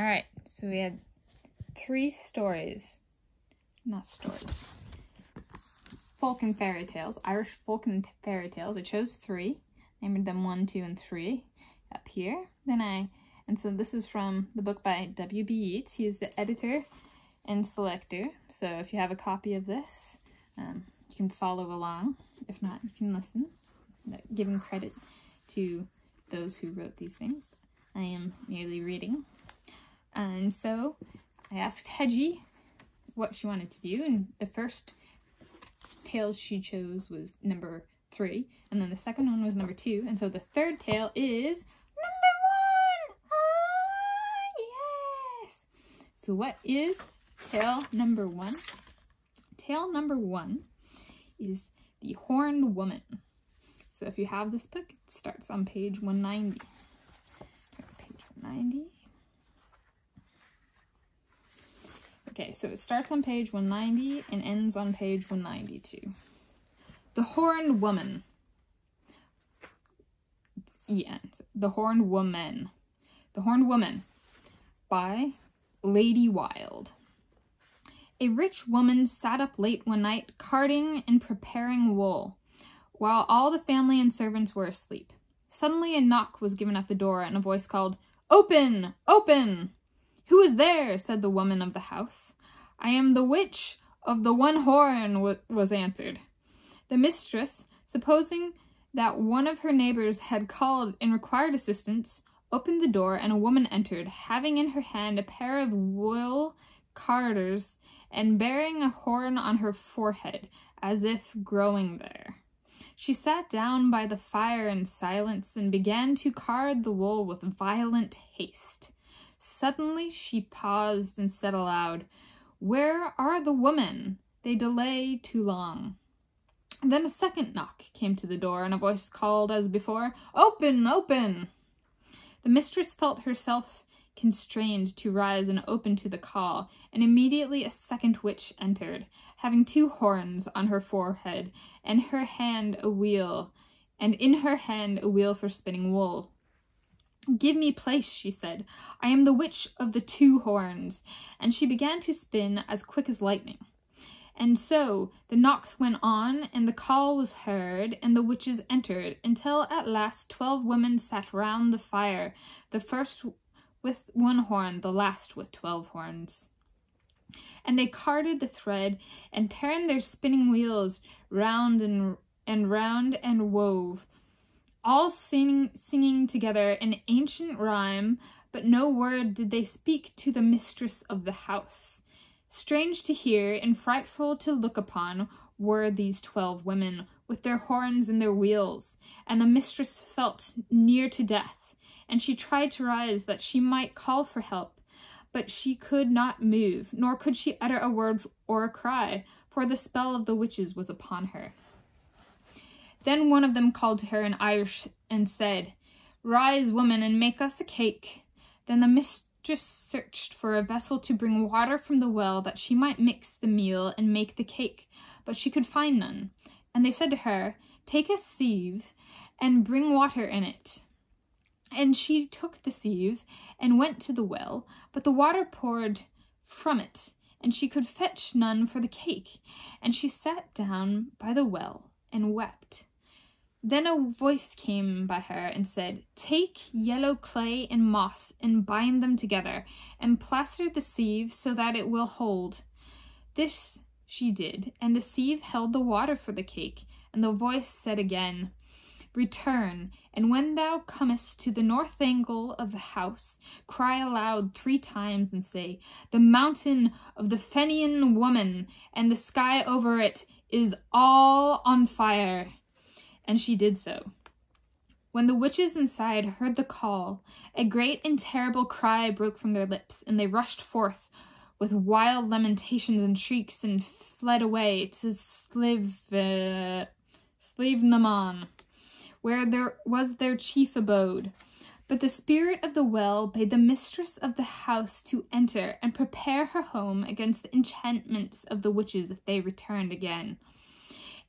All right, so we had three stories, not stories, folk and fairy tales, Irish folk and fairy tales. I chose three, named them 1, 2, and 3 up here. And so this is from the book by W. B. Yeats. He is the editor and selector. So if you have a copy of this, you can follow along. If not, you can listen, giving credit to those who wrote these things. I am merely reading. And so I asked Hedgy what she wanted to do, and the first tale she chose was number 3, and then the second one was number 2, and so the third tale is number 1! Ah, yes! So what is tale number 1? Tale number 1 is The Horned Women. So if you have this book, it starts on page 190. Page 190. Okay, so it starts on page 190 and ends on page 192. The Horned Woman. It's the end. The Horned Woman. The Horned Woman by Lady Wilde. A rich woman sat up late one night, carding and preparing wool, while all the family and servants were asleep. Suddenly a knock was given at the door, and a voice called, "Open! Open!" "Who is there?" said the woman of the house. "I am the witch of the one horn," was answered. The mistress, supposing that one of her neighbors had called and required assistance, opened the door, and a woman entered, having in her hand a pair of wool carders and bearing a horn on her forehead, as if growing there. She sat down by the fire in silence and began to card the wool with violent haste. Suddenly she paused and said aloud, "Where are the women? They delay too long." And then a second knock came to the door, and a voice called as before, "Open, open!" The mistress felt herself constrained to rise and open to the call, and immediately a second witch entered, having 2 horns on her forehead, and in her hand a wheel for spinning wool. "Give me place," she said. "I am the witch of the 2 horns." And she began to spin as quick as lightning. And so the knocks went on, and the call was heard, and the witches entered, until at last 12 women sat round the fire, the first with 1 horn, the last with 12 horns. And they carded the thread, and turned their spinning wheels round and wove, all singing together an ancient rhyme, but no word did they speak to the mistress of the house. Strange to hear and frightful to look upon were these 12 women, with their horns and their wheels, and the mistress felt near to death, and she tried to rise that she might call for help, but she could not move, nor could she utter a word or a cry, for the spell of the witches was upon her. Then one of them called to her in Irish and said, "Rise, woman, and make us a cake." Then the mistress searched for a vessel to bring water from the well that she might mix the meal and make the cake, but she could find none. And they said to her, "Take a sieve and bring water in it." And she took the sieve and went to the well, but the water poured from it, and she could fetch none for the cake. And she sat down by the well and wept. Then a voice came by her and said, "Take yellow clay and moss and bind them together, and plaster the sieve so that it will hold." This she did, and the sieve held the water for the cake, and the voice said again, "Return, and when thou comest to the north angle of the house, cry aloud 3 times and say, 'The mountain of the Fenian woman, and the sky over it is all on fire.'" And she did so. When the witches inside heard the call, a great and terrible cry broke from their lips, and they rushed forth with wild lamentations and shrieks, and fled away to Slievenamon, where there was their chief abode. But the spirit of the well bade the mistress of the house to enter and prepare her home against the enchantments of the witches if they returned again.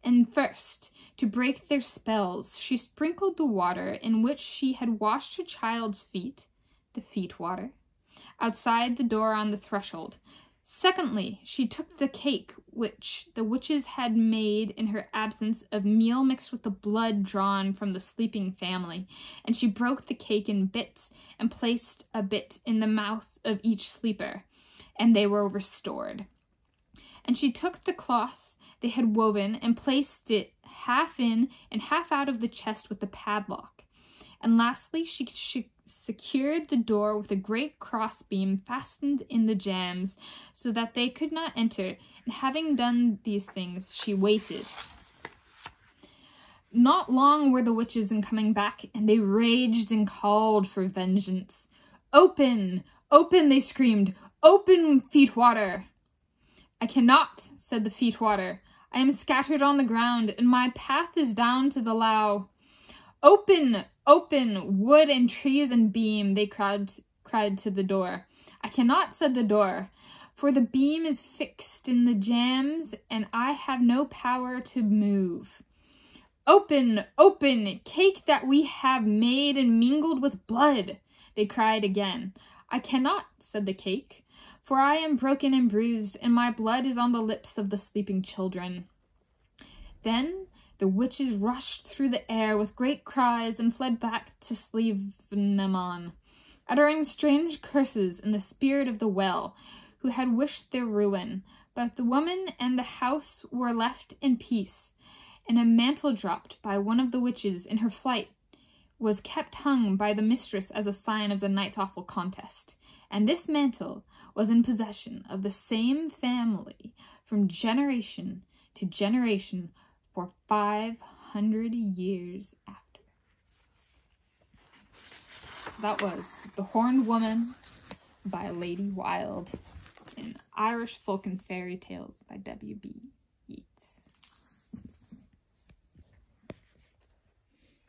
And first, to break their spells, she sprinkled the water in which she had washed her child's feet, the feet water, outside the door on the threshold. Secondly, she took the cake which the witches had made in her absence of meal mixed with the blood drawn from the sleeping family, and she broke the cake in bits and placed a bit in the mouth of each sleeper, and they were restored. And she took the cloth they had woven and placed it half in and half out of the chest with the padlock. And lastly, she secured the door with a great crossbeam fastened in the jambs so that they could not enter, and having done these things, she waited. Not long were the witches in coming back, and they raged and called for vengeance. "Open! Open!" they screamed. "Open, Feetwater!" "I cannot," said the Feetwater. "I am scattered on the ground, and my path is down to the Lough." "Open! Open! Wood and trees and beam!" they cried to the door. "I cannot," said the door, "for the beam is fixed in the jambs, and I have no power to move." "Open! Open! Cake that we have made and mingled with blood!" they cried again. "I cannot," said the cake, "for I am broken and bruised, and my blood is on the lips of the sleeping children." Then the witches rushed through the air with great cries and fled back to Slievenamon, uttering strange curses in the spirit of the well, who had wished their ruin. But the woman and the house were left in peace, and a mantle dropped by one of the witches in her flight was kept hung by the mistress as a sign of the night's awful contest. And this mantle was in possession of the same family from generation to generation for 500 years after. So that was The Horned Women by Lady Wilde, and Irish Folk and Fairy Tales by W. B. Yeats.